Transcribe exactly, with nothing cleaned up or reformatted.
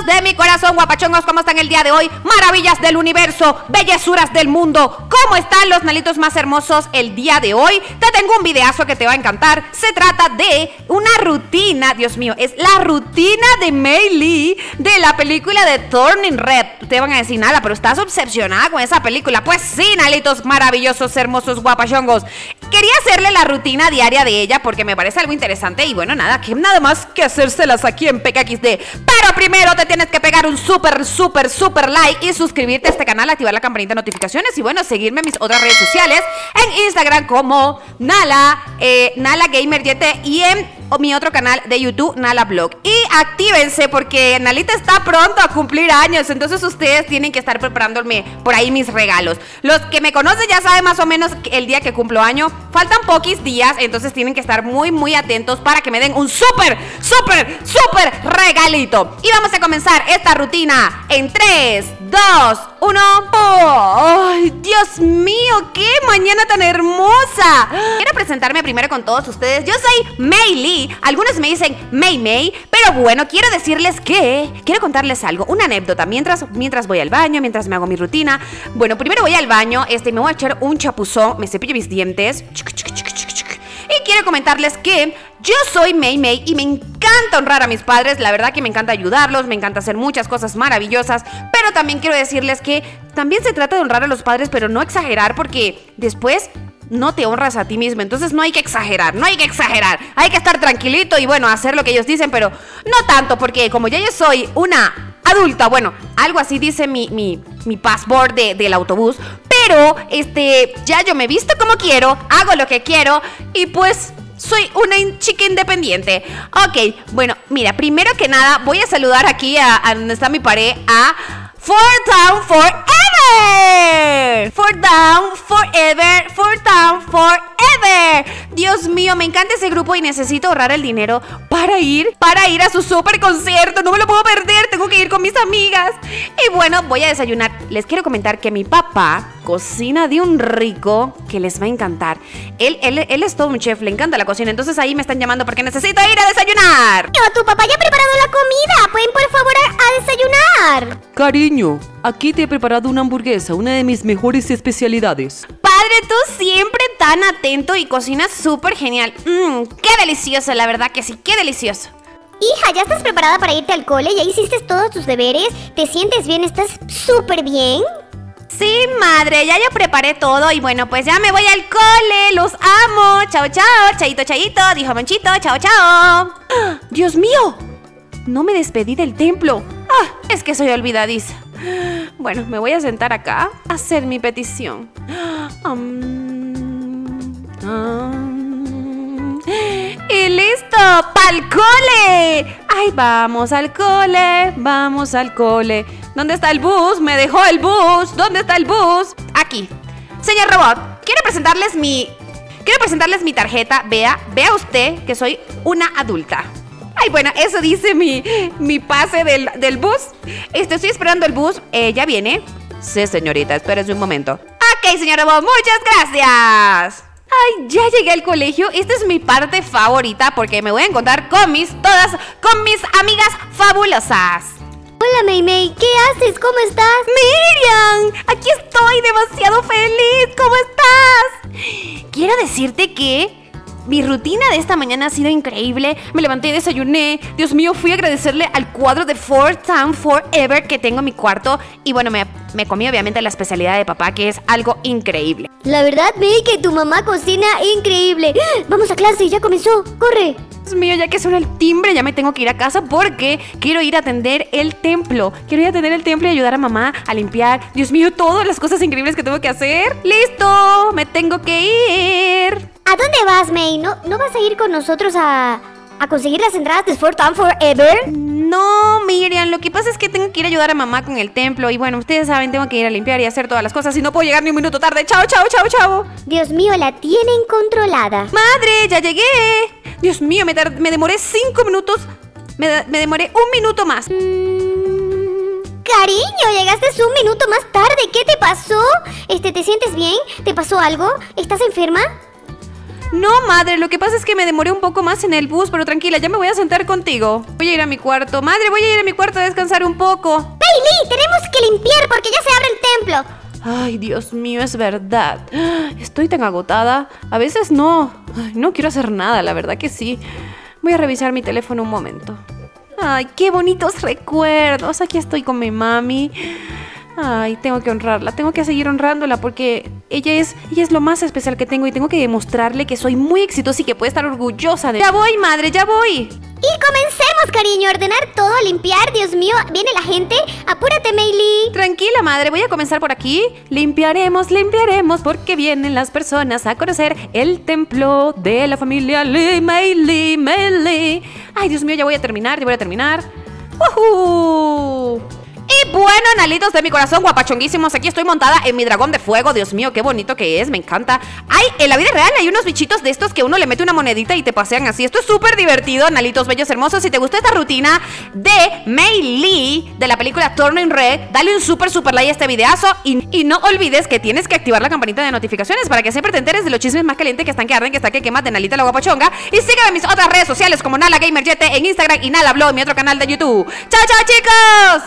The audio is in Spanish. Bonitas de mi corazón, guapachongos, ¿cómo están el día de hoy? Maravillas del universo, bellezuras del mundo, ¿cómo están los nalitos más hermosos el día de hoy? Te tengo un videazo que te va a encantar. Se trata de una rutina, Dios mío, es la rutina de Mei Lee de la película de Turning Red. Te van a decir, Nala, pero estás obsesionada con esa película. Pues sí, nalitos maravillosos, hermosos, guapachongos, quería hacerle la rutina diaria de ella porque me parece algo interesante. Y bueno, nada, que nada más que hacérselas aquí en P K X D. Pero primero te tienes que pegar un súper, súper, súper like y suscribirte a este canal, activar la campanita de notificaciones. Y bueno, seguirme en mis otras redes sociales, en Instagram como Nala, eh, NalaGamerYT, y en o, mi otro canal de YouTube, Nala Blog. Y actívense porque Nalita está pronto a cumplir años, entonces ustedes tienen que estar preparándome por ahí mis regalos. Los que me conocen ya saben más o menos el día que cumplo año. Faltan poquis días, entonces tienen que estar muy, muy atentos para que me den un súper, súper, súper regalo. Galito. Y vamos a comenzar esta rutina en tres, dos, uno. ¡Oh! Dios mío, qué mañana tan hermosa. Quiero presentarme primero con todos ustedes. Yo soy Mei Lee. Algunos me dicen Mei Mei, pero bueno, quiero decirles que quiero contarles algo, una anécdota mientras, mientras voy al baño, mientras me hago mi rutina. Bueno, primero voy al baño, este, me voy a echar un chapuzón, me cepillo mis dientes. Y quiero comentarles que yo soy Mei Mei y me encanta honrar a mis padres, la verdad que me encanta ayudarlos, me encanta hacer muchas cosas maravillosas, pero también quiero decirles que también se trata de honrar a los padres, pero no exagerar porque después no te honras a ti mismo, entonces no hay que exagerar, no hay que exagerar, hay que estar tranquilito y bueno, hacer lo que ellos dicen, pero no tanto porque como ya yo soy una adulta, bueno, algo así dice mi, mi, mi passport de, del autobús, pero este, ya yo me visto como quiero, hago lo que quiero y pues soy una chica independiente. Ok, bueno, mira, primero que nada voy a saludar aquí a, a donde está mi pared, a four town Forever. four town Forever, four town Forever. Dios mío, me encanta ese grupo y necesito ahorrar el dinero para ir, para ir a su super concierto. No me lo puedo perder, tengo que ir con mis amigas. Y bueno, voy a desayunar. Les quiero comentar que mi papá cocina de un rico que les va a encantar. Él, él, él es todo un chef, le encanta la cocina. Entonces ahí me están llamando porque necesito ir a desayunar. Yo, tu papá ya ha preparado la comida. ¿Pueden por favor a, a desayunar? Cariño, aquí te he preparado una hamburguesa, una de mis mejores especialidades. Padre, tú siempre tan atento y cocinas súper genial. Mmm, qué delicioso, la verdad que sí, qué delicioso. Hija, ¿ya estás preparada para irte al cole? ¿Ya hiciste todos tus deberes? ¿Te sientes bien? ¿Estás súper bien? Sí, madre, ya yo preparé todo y bueno, pues ya me voy al cole, los amo, chao, chao, chaito, chaito, dijo Manchito, chao, chao. ¡Dios mío! No me despedí del templo. Ah, es que soy olvidadiza. Bueno, me voy a sentar acá a hacer mi petición. Um, um, y listo, ¡pa'l cole! ¡Ay, vamos al cole! ¡Vamos al cole! ¿Dónde está el bus? ¡Me dejó el bus! ¿Dónde está el bus? Aquí. Señor Robot, quiero presentarles mi... Quiero presentarles mi tarjeta. Vea, vea usted que soy una adulta. Ay, bueno, eso dice mi, mi pase del, del bus. Este, estoy esperando el bus. Eh, ya viene. Sí, señorita, espérese un momento. Ok, señor Robot, muchas gracias. Ay, ya llegué al colegio. Esta es mi parte favorita porque me voy a encontrar con mis, todas, con mis amigas fabulosas. Hola, Mei Mei, ¿qué haces? ¿Cómo estás? ¡Miriam! Aquí estoy demasiado feliz. ¿Cómo estás? Quiero decirte que mi rutina de esta mañana ha sido increíble. Me levanté y desayuné. Dios mío, fui a agradecerle al cuadro de four town Forever que tengo en mi cuarto. Y bueno, me, me comí obviamente la especialidad de papá, que es algo increíble. La verdad, Mei, que tu mamá cocina increíble. Vamos a clase, ya comenzó, corre. Dios mío, ya que suena el timbre, ya me tengo que ir a casa porque quiero ir a atender el templo. Quiero ir a atender el templo y ayudar a mamá a limpiar. Dios mío, todas las cosas increíbles que tengo que hacer. ¡Listo! Me tengo que ir. ¿A dónde vas, Mei? ¿No, no vas a ir con nosotros a, a conseguir las entradas de four town Forever? No, Miriam, lo que pasa es que tengo que ir a ayudar a mamá con el templo. Y bueno, ustedes saben, tengo que ir a limpiar y hacer todas las cosas. Y no puedo llegar ni un minuto tarde. ¡Chao, chao, chao, chao! Dios mío, la tienen controlada. ¡Madre, ya llegué! Dios mío, me, me demoré cinco minutos. Me, me demoré un minuto más. Mm, cariño, llegaste un minuto más tarde. ¿Qué te pasó? Este, ¿te sientes bien? ¿Te pasó algo? ¿Estás enferma? No, madre, lo que pasa es que me demoré un poco más en el bus, pero tranquila, ya me voy a sentar contigo. Voy a ir a mi cuarto. Madre, voy a ir a mi cuarto a descansar un poco. Mei Lee, tenemos que limpiar porque ya se abre el templo. Ay, Dios mío, es verdad. Estoy tan agotada. A veces no. Ay, no quiero hacer nada, la verdad que sí. Voy a revisar mi teléfono un momento. Ay, qué bonitos recuerdos. Aquí estoy con mi mami. Ay, tengo que honrarla. Tengo que seguir honrándola porque ella es, ella es lo más especial que tengo. Y tengo que demostrarle que soy muy exitosa y que puede estar orgullosa de... ¡Ya voy, madre! ¡Ya voy! Y comencemos, cariño, a ordenar todo, a limpiar. Dios mío, viene la gente. Apúrate, Mei Lee. Tranquila, madre, voy a comenzar por aquí. Limpiaremos, limpiaremos, porque vienen las personas a conocer el templo de la familia Lee. Mei Lee, Mei Lee. Ay, Dios mío, ya voy a terminar, ya voy a terminar. ¡Woohoo! Y bueno, analitos de mi corazón, guapachonguísimos, aquí estoy montada en mi dragón de fuego. Dios mío, qué bonito que es, me encanta. Ay, en la vida real hay unos bichitos de estos que uno le mete una monedita y te pasean así. Esto es súper divertido, analitos bellos hermosos. Si te gustó esta rutina de Mei Lee, de la película Turning Red, dale un súper, súper like a este videazo. Y, y no olvides que tienes que activar la campanita de notificaciones para que siempre te enteres de los chismes más calientes que están que arden, que está que quema de Nalita la guapachonga. Y sígueme en mis otras redes sociales como NalaGamerYT en Instagram y Nala Blog, mi otro canal de YouTube. ¡Chao, chao, chicos!